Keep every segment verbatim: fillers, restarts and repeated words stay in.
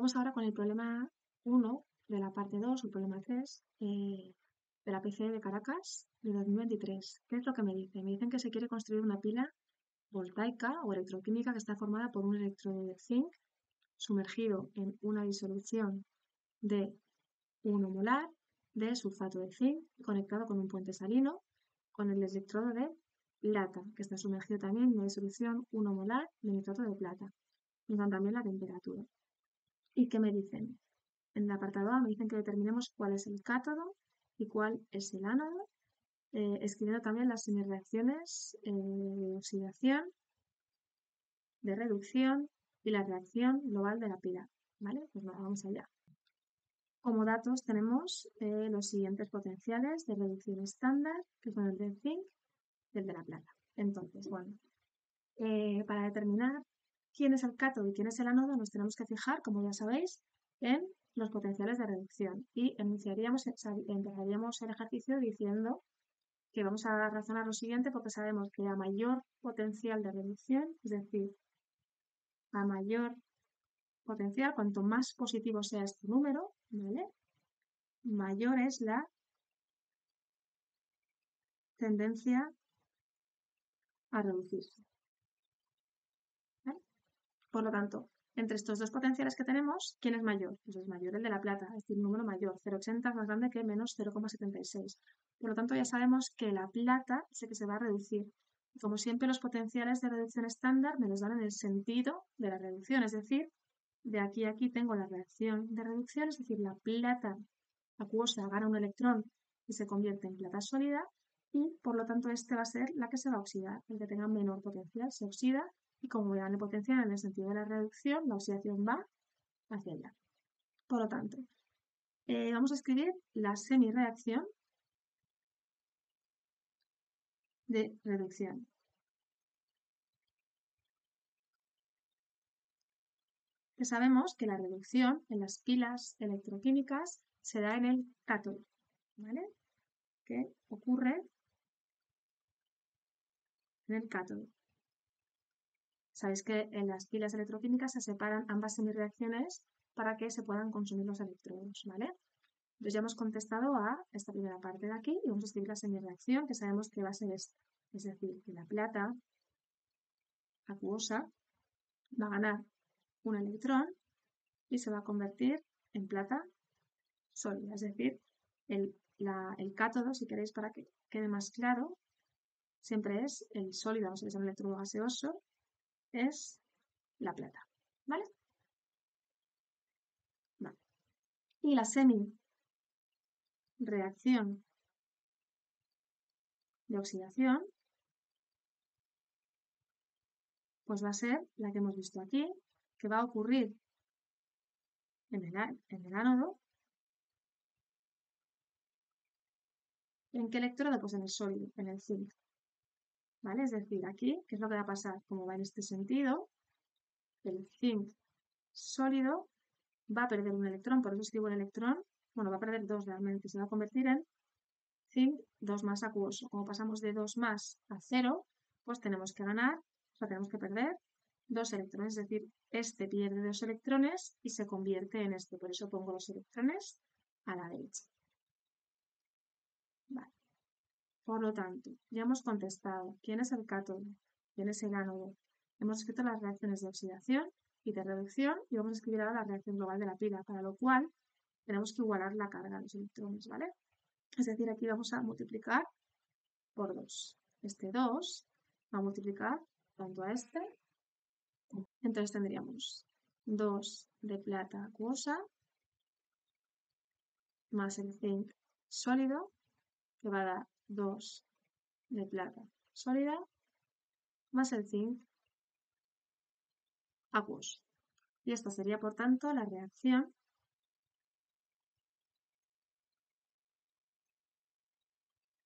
Vamos ahora con el problema uno de la parte dos, el problema tres eh, de la P C E de Caracas de dos mil veintitrés. ¿Qué es lo que me dice? Me dicen que se quiere construir una pila voltaica o electroquímica que está formada por un electrodo de zinc sumergido en una disolución de uno molar de sulfato de zinc conectado con un puente salino con el electrodo de plata, que está sumergido también en una disolución uno molar de nitrato de plata. Me dan también la temperatura. ¿Y qué me dicen? En el apartado A me dicen que determinemos cuál es el cátodo y cuál es el ánodo, eh, escribiendo también las semireacciones eh, de oxidación, de reducción y la reacción global de la pila. ¿Vale? Pues nada, vamos allá. Como datos tenemos eh, los siguientes potenciales de reducción estándar, que son el del zinc y el de la plata. Entonces, bueno, eh, para determinar quién es el cátodo y quién es el ánodo nos tenemos que fijar, como ya sabéis, en los potenciales de reducción y iniciaríamos, empezaríamos el ejercicio diciendo que vamos a razonar lo siguiente porque sabemos que a mayor potencial de reducción, es decir, a mayor potencial, cuanto más positivo sea este número, ¿vale?, mayor es la tendencia a reducirse. ¿Vale? Por lo tanto, entre estos dos potenciales que tenemos, ¿quién es mayor? Pues es mayor el de la plata, es decir, un número mayor, cero coma ochenta es más grande que menos cero coma setenta y seis. Por lo tanto, ya sabemos que la plata es el que se va a reducir. Y como siempre, los potenciales de reducción estándar me los dan en el sentido de la reducción, es decir, de aquí a aquí tengo la reacción de reducción, es decir, la plata acuosa gana un electrón y se convierte en plata sólida y, por lo tanto, este va a ser la que se va a oxidar. El que tenga menor potencial se oxida y como vean el potencial en el sentido de la reducción, la oxidación va hacia allá. Por lo tanto, eh, vamos a escribir la semireacción de reducción. Que sabemos que la reducción en las pilas electroquímicas se da en el cátodo, ¿vale? Que ocurre en el cátodo. Sabéis que en las pilas electroquímicas se separan ambas semireacciones para que se puedan consumir los electrodos, ¿vale? Entonces ya hemos contestado a esta primera parte de aquí y vamos a escribir la semireacción que sabemos que va a ser esta. Es decir, que la plata acuosa va a ganar un electrón y se va a convertir en plata sólida. Es decir, el, la, el cátodo, si queréis para que quede más claro, siempre es el sólido, vamos a decir, el electrodo gaseoso, es la plata. ¿Vale? Vale. Y la semi reacción de oxidación, pues va a ser la que hemos visto aquí, que va a ocurrir en el, en el ánodo. ¿En qué electrodo? Pues en el sólido, en el zinc. ¿Vale? Es decir, aquí, ¿qué es lo que va a pasar? Como va en este sentido, el zinc sólido va a perder un electrón, por eso escribo el electrón. Bueno, va a perder dos realmente, se va a convertir en zinc dos más acuoso. Como pasamos de dos más a cero, pues tenemos que ganar, o sea, tenemos que perder dos electrones. Es decir, este pierde dos electrones y se convierte en este. Por eso pongo los electrones a la derecha. Vale. Por lo tanto, ya hemos contestado quién es el cátodo, quién es el ánodo. Hemos escrito las reacciones de oxidación y de reducción y vamos a escribir ahora la reacción global de la pila, para lo cual tenemos que igualar la carga de los electrones, ¿vale? Es decir, aquí vamos a multiplicar por dos. Este dos va a multiplicar tanto a este. Entonces tendríamos dos de plata acuosa más el zinc sólido, que va a dar dos de plata sólida más el zinc acuoso. Y esta sería, por tanto, la reacción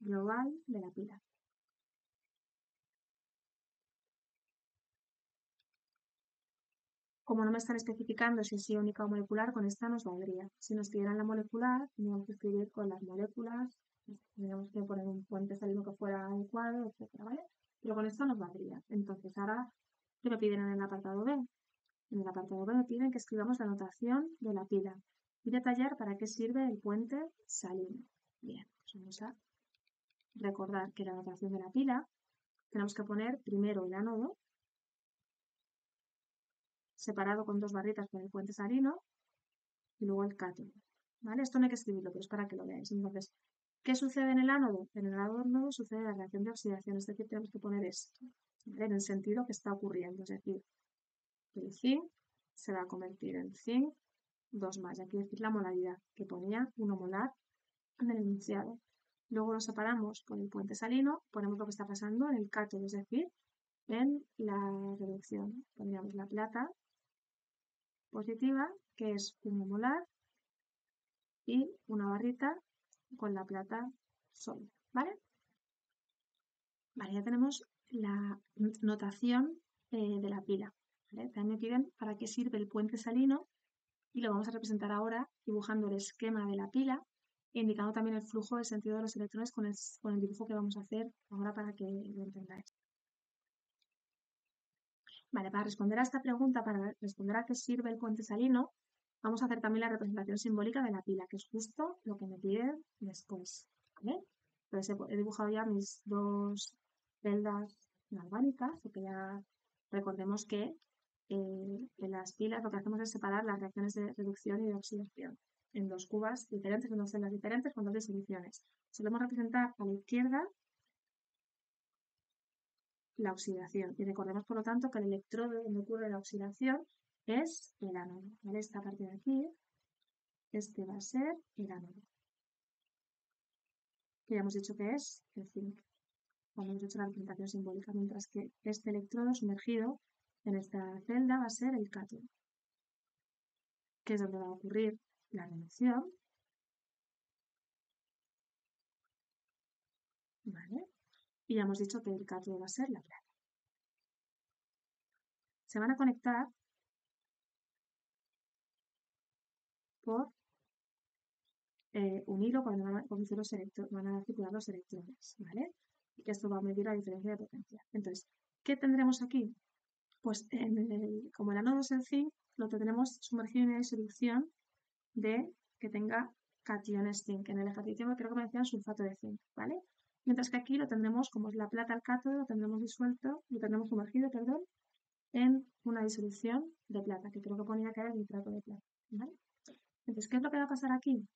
global de la pila. Como no me están especificando si es iónica o molecular, con esta nos valdría. Si nos pidieran la molecular, teníamos que escribir con las moléculas, teníamos que poner un puente salino que fuera adecuado, etcétera, ¿vale? Pero con esta nos valdría. Entonces, ahora, ¿qué me piden en el apartado B? En el apartado B piden que escribamos la notación de la pila y detallar para qué sirve el puente salino. Bien, pues vamos a recordar que la notación de la pila tenemos que poner primero el ánodo, separado con dos barritas por el puente salino, y luego el cátodo. ¿Vale? Esto no hay que escribirlo, pero es para que lo veáis. Entonces, ¿qué sucede en el ánodo? En el ánodo sucede la reacción de oxidación, es decir, tenemos que poner esto, ¿vale?, en el sentido que está ocurriendo, es decir, el zinc se va a convertir en zinc dos más, aquí decir la molaridad, que ponía uno molar en el enunciado. Luego lo separamos con el puente salino, ponemos lo que está pasando en el cátodo, es decir, en la reducción. Pondríamos la plata positiva, que es uno molar, y una barrita con la plata sólida, ¿vale? Vale, ya tenemos la notación eh, de la pila, ¿vale? También piden para qué sirve el puente salino y lo vamos a representar ahora dibujando el esquema de la pila, indicando también el flujo del sentido de los electrones con el, con el dibujo que vamos a hacer ahora para que lo entendáis. Vale, para responder a esta pregunta, para responder a qué sirve el puente salino, vamos a hacer también la representación simbólica de la pila, que es justo lo que me piden después, ¿vale? Entonces he dibujado ya mis dos celdas galvánicas, porque ya recordemos que eh, en las pilas lo que hacemos es separar las reacciones de reducción y de oxidación en dos cubas diferentes, en dos celdas diferentes, con dos disoluciones. Solemos representar a la izquierda la oxidación, y recordemos por lo tanto que el electrodo donde ocurre la oxidación es el ánodo, ¿vale? Esta parte de aquí, este va a ser el ánodo, que ya hemos dicho que es el zinc, cuando hemos hecho la representación simbólica, mientras que este electrodo sumergido en esta celda va a ser el cátodo, que es donde va a ocurrir la reducción, ¿vale? Y ya hemos dicho que el cátodo va a ser la plata. Se van a conectar por eh, un hilo cuando van a, los van a circular los electrones, ¿vale? Y que esto va a medir la diferencia de potencia. Entonces, ¿qué tendremos aquí? Pues en el, como el ánodo es el zinc, lo tendremos sumergido en una disolución de que tenga cationes zinc. En el ejercicio creo que me decían sulfato de zinc, ¿vale? Mientras que aquí lo tendremos, como es la plata al cátodo, lo tendremos disuelto, lo tendremos sumergido, perdón, en una disolución de plata, que creo que ponía que era el nitrato de plata, ¿vale? Entonces, ¿qué es lo que va a pasar aquí?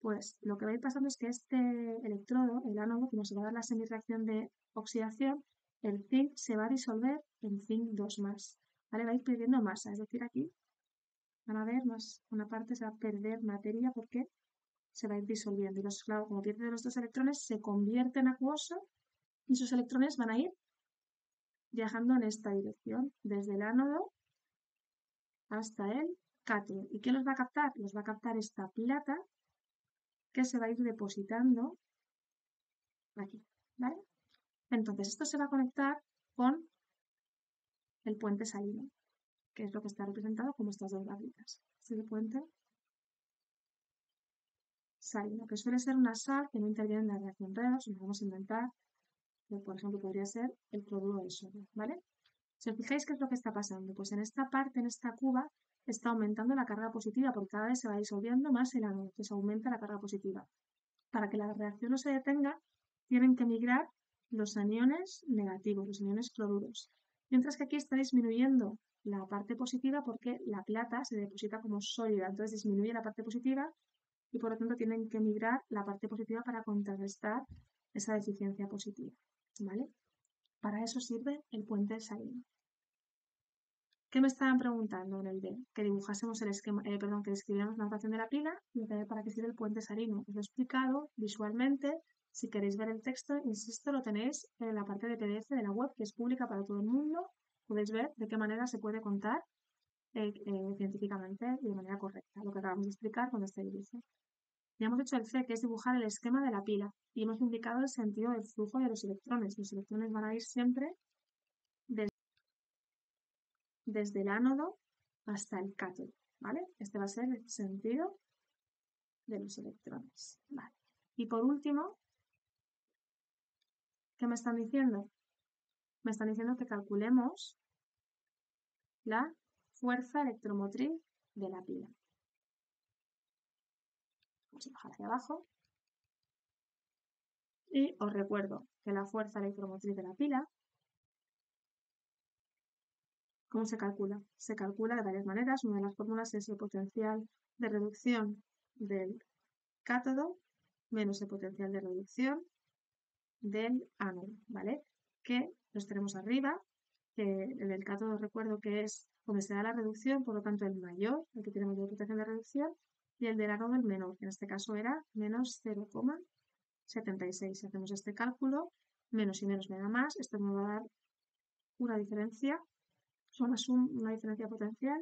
Pues lo que va a ir pasando es que este electrodo, el ánodo, como se va a dar la semirreacción de oxidación, el zinc se va a disolver en zinc dos más, ¿vale? Va a ir perdiendo masa, es decir, aquí van a ver más, una parte se va a perder materia porque se va a ir disolviendo. Y los, claro, como pierde los dos electrones, se convierte en acuoso y sus electrones van a ir viajando en esta dirección, desde el ánodo hasta el cátodo. ¿Y qué los va a captar? Los va a captar esta plata que se va a ir depositando aquí, ¿vale? Entonces esto se va a conectar con el puente salino, que es lo que está representado como estas dos barritas. Este es el puente salino, que suele ser una sal que no interviene en la reacción redox. Nos vamos a inventar, que por ejemplo podría ser el cloruro de sodio, ¿vale? Si os fijáis, ¿qué es lo que está pasando? Pues en esta parte, en esta cuba, está aumentando la carga positiva, porque cada vez se va disolviendo más el ánodo, entonces aumenta la carga positiva. Para que la reacción no se detenga, tienen que migrar los aniones negativos, los aniones cloruros. Mientras que aquí está disminuyendo la parte positiva porque la plata se deposita como sólida, entonces disminuye la parte positiva y por lo tanto tienen que migrar la parte positiva para contrarrestar esa deficiencia positiva, ¿vale? Para eso sirve el puente salino. ¿Qué me estaban preguntando en el D? Que dibujásemos el esquema, eh, perdón, que describiéramos la notación de la pila y para qué sirve el puente salino. Os lo he explicado visualmente. Si queréis ver el texto, insisto, lo tenéis en la parte de P D F de la web, que es pública para todo el mundo. Podéis ver de qué manera se puede contar eh, eh, científicamente y de manera correcta lo que acabamos de explicar con este dibujo. Ya hemos hecho el C, que es dibujar el esquema de la pila, y hemos indicado el sentido del flujo de los electrones. Los electrones van a ir siempre desde el ánodo hasta el cátodo, ¿vale? Este va a ser el sentido de los electrones, ¿vale? Y por último, ¿qué me están diciendo? Me están diciendo que calculemos la fuerza electromotriz de la pila. Vamos a bajar hacia abajo. Y os recuerdo que la fuerza electromotriz de la pila, ¿cómo se calcula? Se calcula de varias maneras. Una de las fórmulas es el potencial de reducción del cátodo menos el potencial de reducción del ánodo, ¿vale? Que los tenemos arriba, que el del cátodo recuerdo que es donde se da la reducción, por lo tanto el mayor, el que tiene mayor potencial de reducción, y el del ánodo el menor, que en este caso era menos cero coma setenta y seis. Si hacemos este cálculo, menos y menos me da más, esto me va a dar una diferencia, una diferencia potencial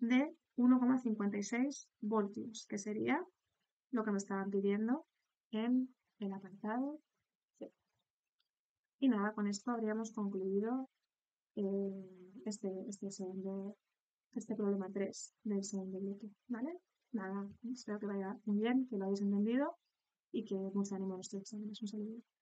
de uno coma cincuenta y seis voltios, que sería lo que me estaban pidiendo en el apartado C. Y nada, con esto habríamos concluido eh, este, este, segundo, este problema tres del segundo bloque, ¿vale? Nada, espero que vaya muy bien, que lo hayáis entendido y que mucho ánimo a nuestros exámenes. Un saludo.